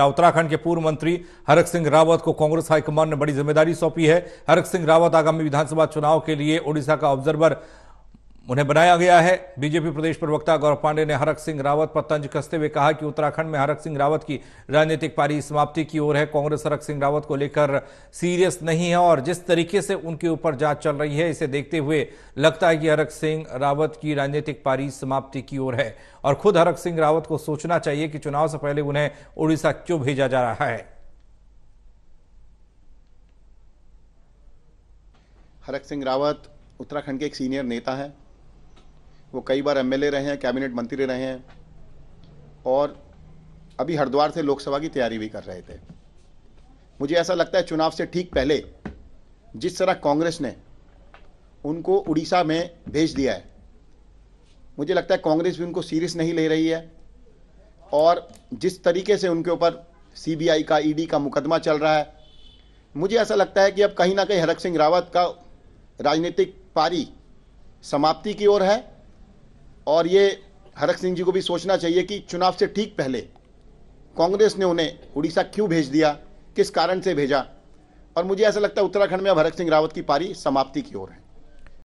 जहां उत्तराखंड के पूर्व मंत्री हरक सिंह रावत को कांग्रेस हाईकमान ने बड़ी जिम्मेदारी सौंपी है। हरक सिंह रावत आगामी विधानसभा चुनाव के लिए ओडिशा का ऑब्जर्वर उन्हें बनाया गया है। बीजेपी प्रदेश प्रवक्ता गौरव पांडे ने हरक सिंह रावत पर तंज कसते हुए कहा कि उत्तराखंड में हरक सिंह रावत की राजनीतिक पारी समाप्ति की ओर है। कांग्रेस हरक सिंह रावत को लेकर सीरियस नहीं है और जिस तरीके से उनके ऊपर जांच चल रही है, इसे देखते हुए लगता है कि हरक सिंह रावत की राजनीतिक पारी समाप्ति की ओर है। और खुद हरक सिंह रावत को सोचना चाहिए कि चुनाव से पहले उन्हें उड़ीसा क्यों भेजा जा रहा है। हरक सिंह रावत उत्तराखंड के एक सीनियर नेता हैं। वो कई बार एमएलए रहे हैं, कैबिनेट मंत्री रहे हैं और अभी हरिद्वार से लोकसभा की तैयारी भी कर रहे थे। मुझे ऐसा लगता है चुनाव से ठीक पहले जिस तरह कांग्रेस ने उनको उड़ीसा में भेज दिया है, मुझे लगता है कांग्रेस भी उनको सीरियस नहीं ले रही है। और जिस तरीके से उनके ऊपर सीबीआई का ईडी का मुकदमा चल रहा है, मुझे ऐसा लगता है कि अब कहीं ना कहीं हरक सिंह रावत का राजनीतिक पारी समाप्ति की ओर है। और ये हरक सिंह जी को भी सोचना चाहिए कि चुनाव से ठीक पहले कांग्रेस ने उन्हें उड़ीसा क्यों भेज दिया, किस कारण से भेजा। और मुझे ऐसा लगता है उत्तराखंड में अब हरक सिंह रावत की पारी समाप्ति की ओर है।